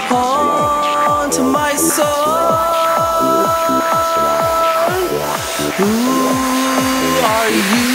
onto my soul. Who are you?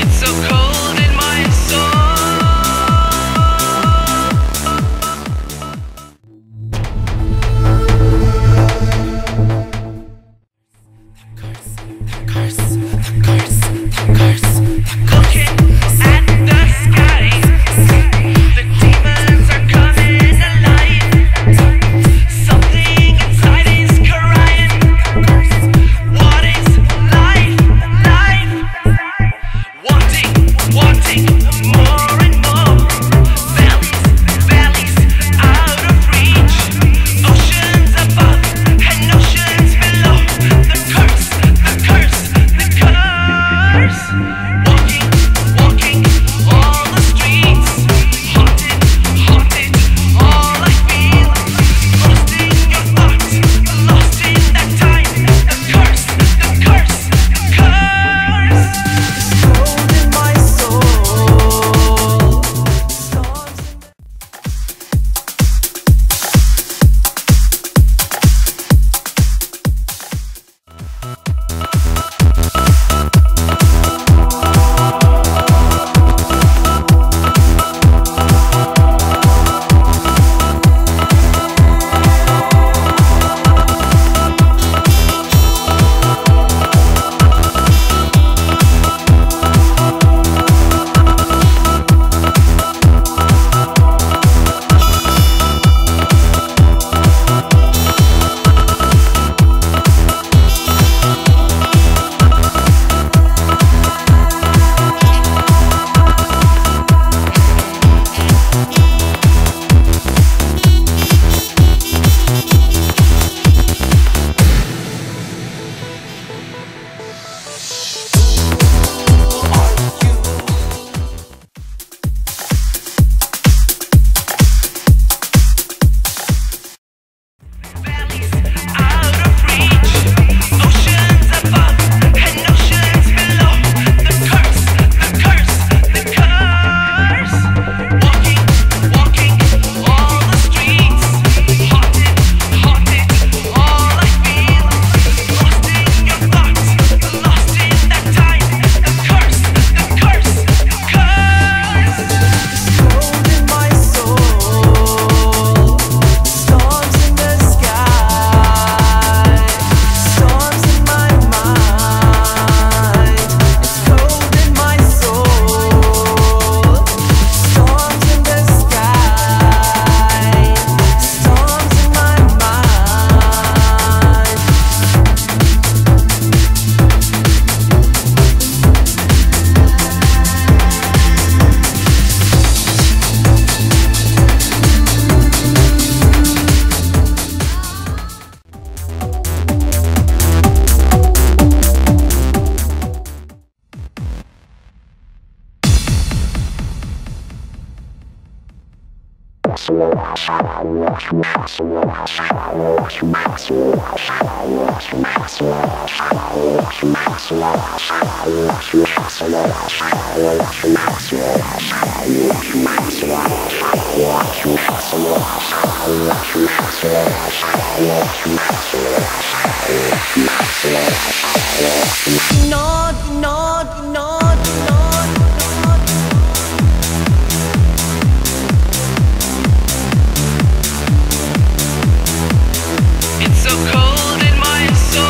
It's so cold in my soul.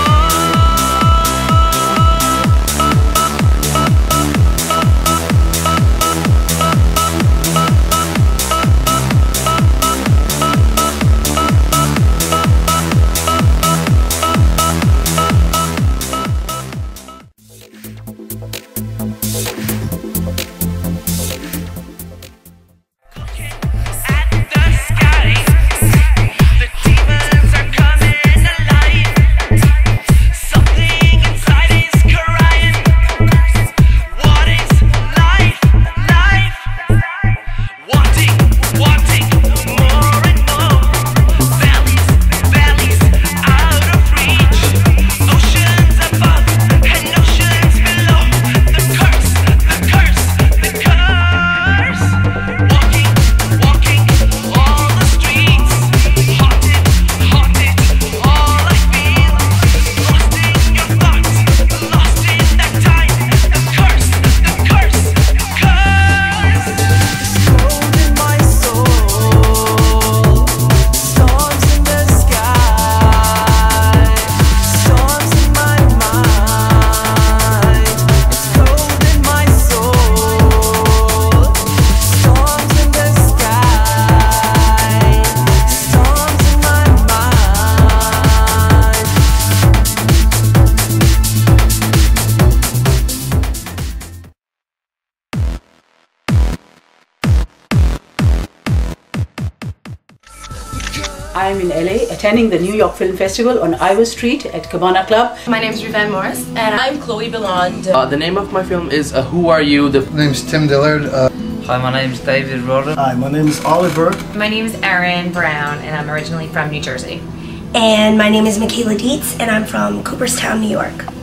I am in LA attending the New York Film Festival on Iowa Street at Cabana Club. My name is Rivan Morris and I'm Chloe Belonde. The name of my film is Who Are You? The name's Tim Dillard. Hi, my name's David Roden. Hi, my name's Oliver. My name's Erin Brown and I'm originally from New Jersey. And my name is Michaela Dietz and I'm from Cooperstown, New York.